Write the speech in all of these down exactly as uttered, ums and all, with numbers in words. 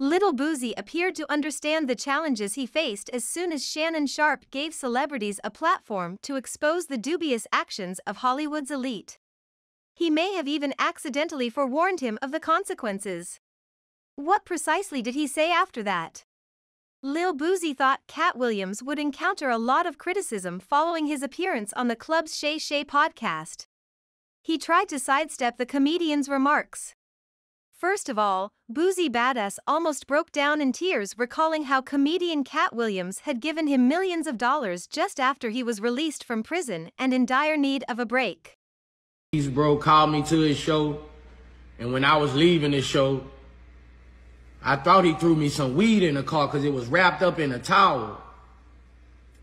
Lil Boosie appeared to understand the challenges he faced as soon as Shannon Sharpe gave celebrities a platform to expose the dubious actions of Hollywood's elite. He may have even accidentally forewarned him of the consequences. What precisely did he say after that? Lil Boosie thought Katt Williams would encounter a lot of criticism following his appearance on the Club Shay Shay podcast. He tried to sidestep the comedian's remarks. First of all, Boosie Badass almost broke down in tears recalling how comedian Katt Williams had given him millions of dollars just after he was released from prison and in dire need of a break. He's bro called me to his show, and when I was leaving his show, I thought he threw me some weed in the car because it was wrapped up in a towel.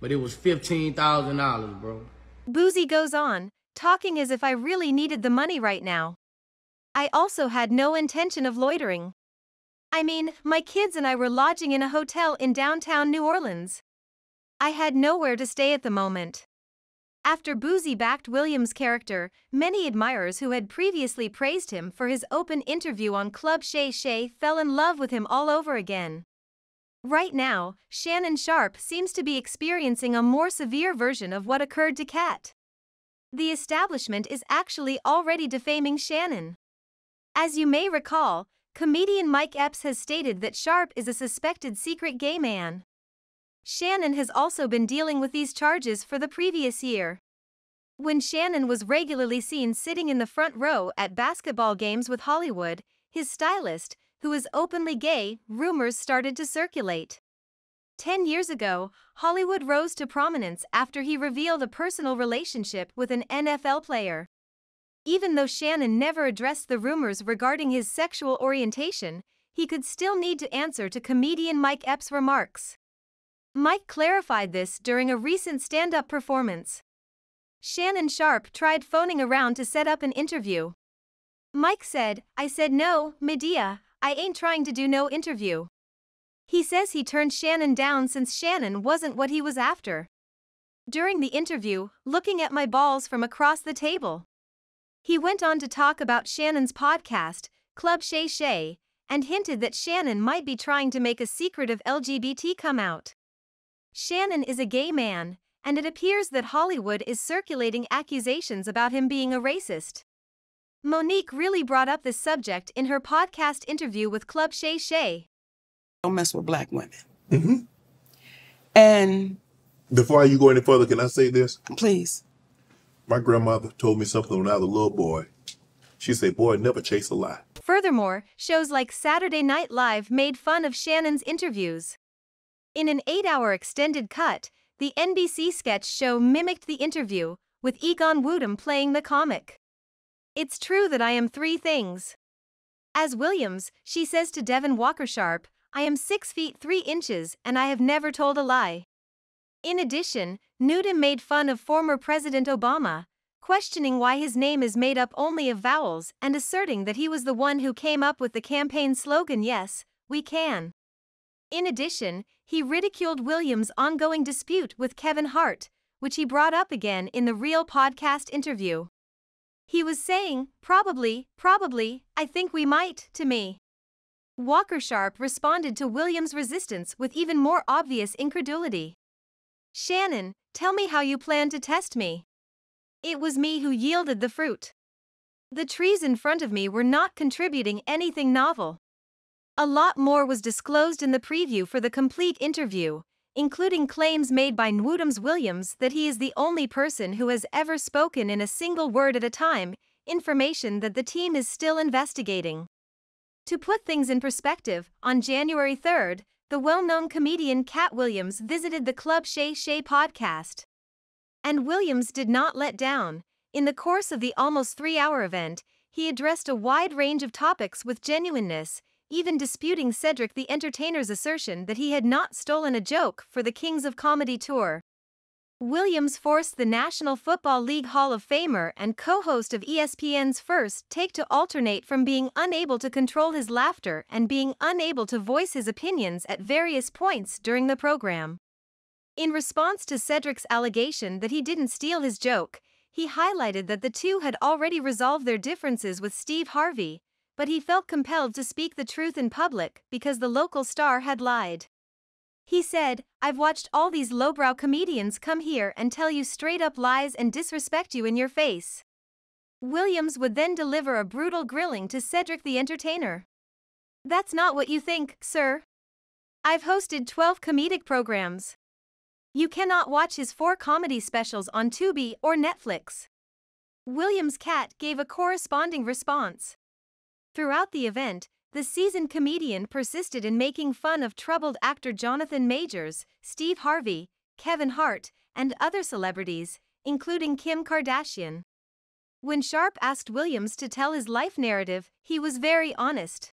But it was fifteen thousand dollars, bro. Boosie goes on, talking as if I really needed the money right now. I also had no intention of loitering. I mean, my kids and I were lodging in a hotel in downtown New Orleans. I had nowhere to stay at the moment. After Boosie backed Williams' character, many admirers who had previously praised him for his open interview on Club Shay Shay fell in love with him all over again. Right now, Shannon Sharpe seems to be experiencing a more severe version of what occurred to Katt. The establishment is actually already defaming Shannon. As you may recall, comedian Mike Epps has stated that Sharpe is a suspected secret gay man. Shannon has also been dealing with these charges for the previous year. When Shannon was regularly seen sitting in the front row at basketball games with Hollywood, his stylist, who is openly gay, rumors started to circulate. Ten years ago, Hollywood rose to prominence after he revealed a personal relationship with an N F L player. Even though Shannon never addressed the rumors regarding his sexual orientation, he could still need to answer to comedian Mike Epps' remarks. Mike clarified this during a recent stand-up performance. Shannon Sharpe tried phoning around to set up an interview. Mike said, "I said no, Medea, I ain't trying to do no interview." He says he turned Shannon down since Shannon wasn't what he was after. During the interview, looking at my balls from across the table. He went on to talk about Shannon's podcast, Club Shay Shay, and hinted that Shannon might be trying to make a secretive L G B T come out. Shannon is a gay man, and it appears that Hollywood is circulating accusations about him being a racist. Monique really brought up this subject in her podcast interview with Club Shay Shay. Don't mess with black women. Mm-hmm. And before you go any further, can I say this? Please. My grandmother told me something when I was a little boy. She said, "Boy, never chase a lie." Furthermore, shows like Saturday Night Live made fun of Shannon's interviews. In an eight-hour extended cut, the N B C sketch show mimicked the interview, with Egon Woodham playing the comic. "It's true that I am three things." As Williams, she says to Devon Walker Sharpe, "I am six feet three inches and I have never told a lie." In addition, Newton made fun of former President Obama, questioning why his name is made up only of vowels and asserting that he was the one who came up with the campaign slogan, "Yes, we can." In addition, he ridiculed Williams' ongoing dispute with Kevin Hart, which he brought up again in the Real podcast interview. He was saying, "Probably, probably, I think we might," to me. Walker Sharpe responded to Williams' resistance with even more obvious incredulity. "Shannon, tell me how you plan to test me. It was me who yielded the fruit. The trees in front of me were not contributing anything novel." A lot more was disclosed in the preview for the complete interview, including claims made by Woodham's Williams that he is the only person who has ever spoken in a single word at a time, information that the team is still investigating. To put things in perspective, on January third, the well-known comedian Katt Williams visited the Club Shay Shay podcast. And Williams did not let down. In the course of the almost three-hour event, he addressed a wide range of topics with genuineness, even disputing Cedric the Entertainer's assertion that he had not stolen a joke for the Kings of Comedy tour. Williams forced the National Football League Hall of Famer and co-host of E S P N's First Take to alternate from being unable to control his laughter and being unable to voice his opinions at various points during the program. In response to Cedric's allegation that he didn't steal his joke, he highlighted that the two had already resolved their differences with Steve Harvey, but he felt compelled to speak the truth in public because the local star had lied. He said, "I've watched all these lowbrow comedians come here and tell you straight-up lies and disrespect you in your face." Williams would then deliver a brutal grilling to Cedric the Entertainer. "That's not what you think, sir. I've hosted twelve comedic programs. You cannot watch his four comedy specials on Tubi or Netflix." Williams' Katt gave a corresponding response. Throughout the event, the seasoned comedian persisted in making fun of troubled actor Jonathan Majors, Steve Harvey, Kevin Hart, and other celebrities, including Kim Kardashian. When Sharpe asked Williams to tell his life narrative, he was very honest.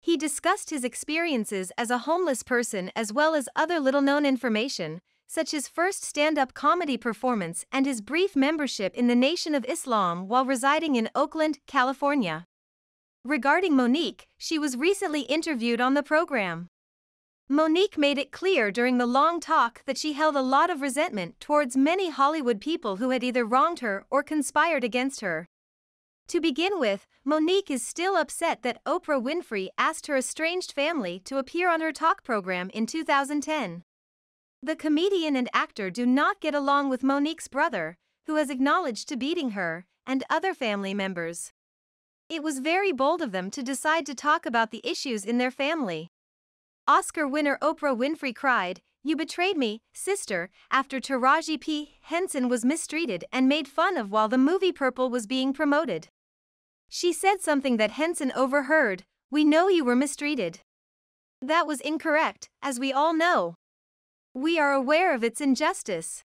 He discussed his experiences as a homeless person as well as other little-known information, such as his first stand-up comedy performance and his brief membership in the Nation of Islam while residing in Oakland, California. Regarding Monique, she was recently interviewed on the program. Monique made it clear during the long talk that she held a lot of resentment towards many Hollywood people who had either wronged her or conspired against her. To begin with, Monique is still upset that Oprah Winfrey asked her estranged family to appear on her talk program in two thousand ten. The comedian and actor do not get along with Monique's brother, who has acknowledged to beating her and other family members. "It was very bold of them to decide to talk about the issues in their family." Oscar winner Oprah Winfrey cried, "You betrayed me, sister," after Taraji P. Henson was mistreated and made fun of while the movie Purple was being promoted. She said something that Henson overheard: "We know you were mistreated. That was incorrect, as we all know. We are aware of its injustice.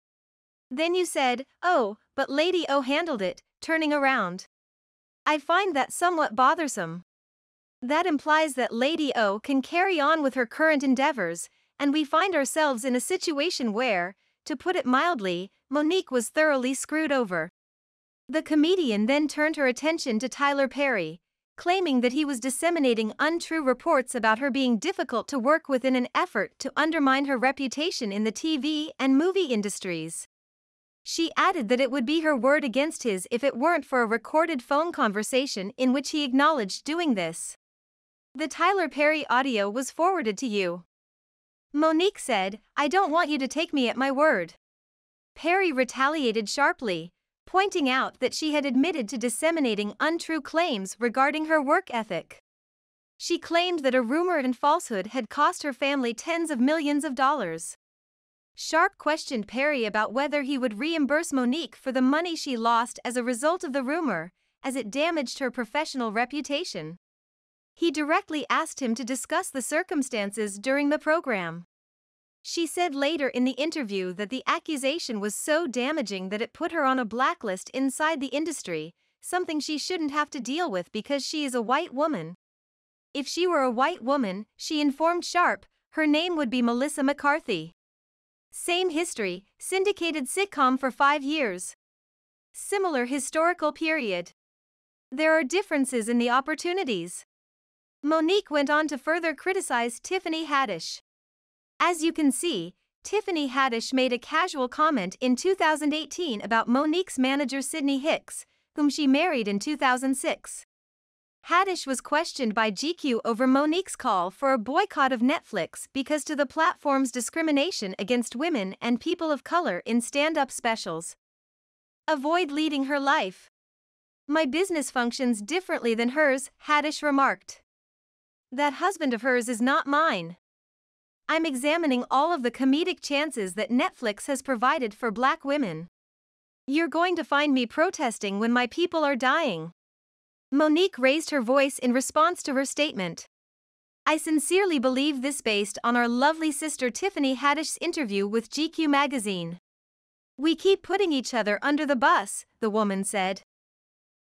Then you said, 'Oh, but Lady O handled it,' turning around. I find that somewhat bothersome. That implies that Lady O can carry on with her current endeavors, and we find ourselves in a situation where, to put it mildly, Monique was thoroughly screwed over." The comedian then turned her attention to Tyler Perry, claiming that he was disseminating untrue reports about her being difficult to work with in an effort to undermine her reputation in the T V and movie industries. She added that it would be her word against his if it weren't for a recorded phone conversation in which he acknowledged doing this. The Tyler Perry audio was forwarded to you. Monique said, "I don't want you to take me at my word." Perry retaliated sharply, pointing out that she had admitted to disseminating untrue claims regarding her work ethic. She claimed that a rumor and falsehood had cost her family tens of millions of dollars. Sharpe questioned Perry about whether he would reimburse Monique for the money she lost as a result of the rumor, as it damaged her professional reputation. He directly asked him to discuss the circumstances during the program. She said later in the interview that the accusation was so damaging that it put her on a blacklist inside the industry, something she shouldn't have to deal with because she is a white woman. If she were a white woman, she informed Sharpe, her name would be Melissa McCarthy. Same history, syndicated sitcom for five years. Similar historical period. There are differences in the opportunities. Monique went on to further criticize Tiffany Haddish. As you can see, Tiffany Haddish made a casual comment in two thousand eighteen about Monique's manager Sydney Hicks, whom she married in two thousand six. Haddish was questioned by G Q over Monique's call for a boycott of Netflix because to the platform's discrimination against women and people of color in stand-up specials. "Avoid leading her life. My business functions differently than hers," Haddish remarked. "That husband of hers is not mine. I'm examining all of the comedic chances that Netflix has provided for black women. You're going to find me protesting when my people are dying." Monique raised her voice in response to her statement. "I sincerely believe this based on our lovely sister Tiffany Haddish's interview with G Q magazine. We keep putting each other under the bus," the woman said.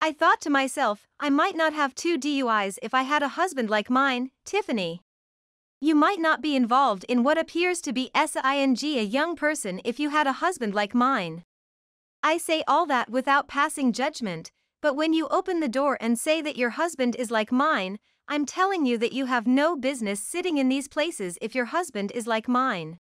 "I thought to myself, I might not have two D U Is if I had a husband like mine, Tiffany. You might not be involved in what appears to be sing a young person if you had a husband like mine. I say all that without passing judgment, but when you open the door and say that your husband is like mine, I'm telling you that you have no business sitting in these places if your husband is like mine."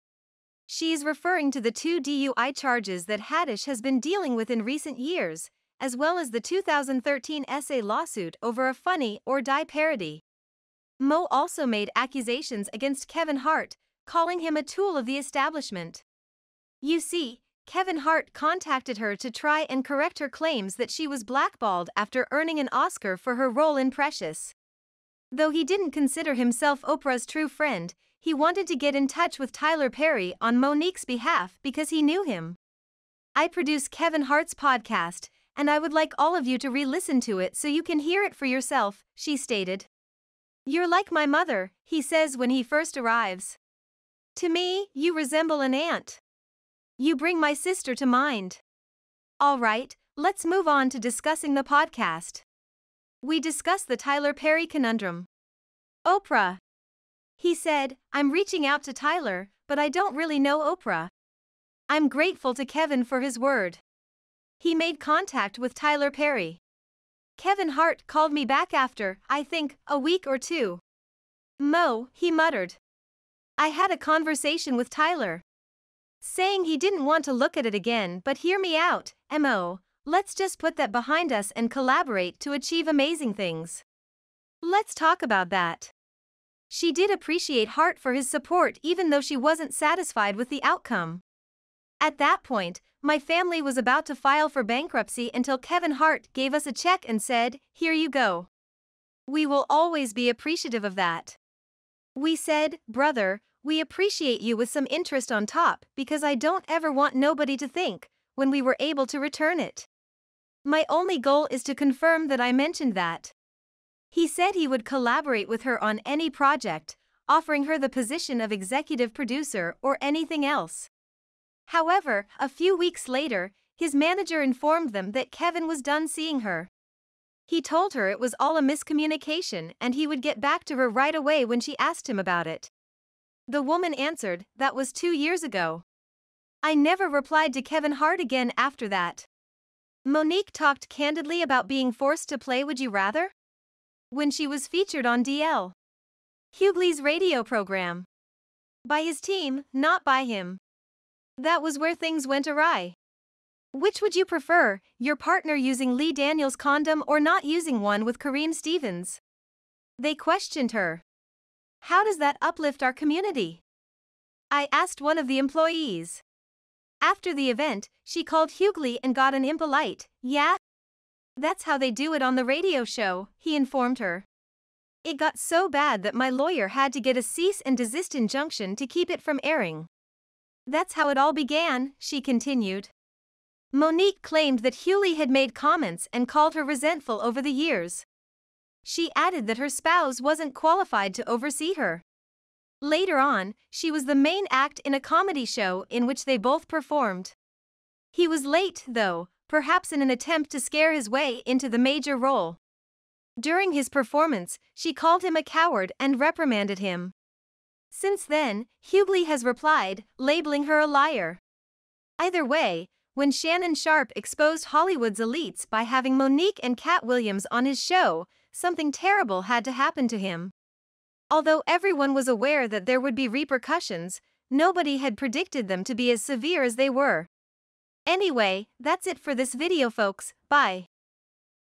She is referring to the two D U I charges that Haddish has been dealing with in recent years, as well as the two thousand thirteen essay lawsuit over a Funny or Die parody. Moe also made accusations against Kevin Hart, calling him a tool of the establishment. You see, Kevin Hart contacted her to try and correct her claims that she was blackballed after earning an Oscar for her role in Precious. Though he didn't consider himself Oprah's true friend, he wanted to get in touch with Tyler Perry on Monique's behalf because he knew him. I produce Kevin Hart's podcast, and I would like all of you to re-listen to it so you can hear it for yourself, she stated. You're like my mother, he says when he first arrives. To me, you resemble an aunt. You bring my sister to mind. All right, let's move on to discussing the podcast. We discuss the Tyler Perry conundrum. Oprah. He said, I'm reaching out to Tyler, but I don't really know Oprah. I'm grateful to Kevin for his word. He made contact with Tyler Perry. Kevin Hart called me back after, I think, a week or two. Mo, he muttered. I had a conversation with Tyler, saying he didn't want to look at it again, but hear me out, Mo, let's just put that behind us and collaborate to achieve amazing things. Let's talk about that. She did appreciate Hart for his support even though she wasn't satisfied with the outcome. At that point, my family was about to file for bankruptcy until Kevin Hart gave us a check and said, here you go. We will always be appreciative of that. We said, brother, we appreciate you with some interest on top because I don't ever want nobody to think when we were able to return it. My only goal is to confirm that I mentioned that. He said he would collaborate with her on any project, offering her the position of executive producer or anything else. However, a few weeks later, his manager informed them that Kevin was done seeing her. He told her it was all a miscommunication and he would get back to her right away when she asked him about it. The woman answered, that was two years ago. I never replied to Kevin Hart again after that. Monique talked candidly about being forced to play Would You Rather? When she was featured on D L Hughley's radio program. By his team, not by him. That was where things went awry. Which would you prefer, your partner using Lee Daniels' condom or not using one with Kareem Stevens? They questioned her. How does that uplift our community? I asked one of the employees. After the event, she called Hughley and got an impolite, yeah? That's how they do it on the radio show, he informed her. It got so bad that my lawyer had to get a cease and desist injunction to keep it from airing. That's how it all began, she continued. Monique claimed that Hughley had made comments and called her resentful over the years. She added that her spouse wasn't qualified to oversee her. Later on, she was the main act in a comedy show in which they both performed. He was late, though, perhaps in an attempt to scare his way into the major role. During his performance, she called him a coward and reprimanded him. Since then, Hughley has replied, labeling her a liar. Either way, when Shannon Sharpe exposed Hollywood's elites by having Monique and Katt Williams on his show, something terrible had to happen to him. Although everyone was aware that there would be repercussions, nobody had predicted them to be as severe as they were. Anyway, that's it for this video, folks. Bye.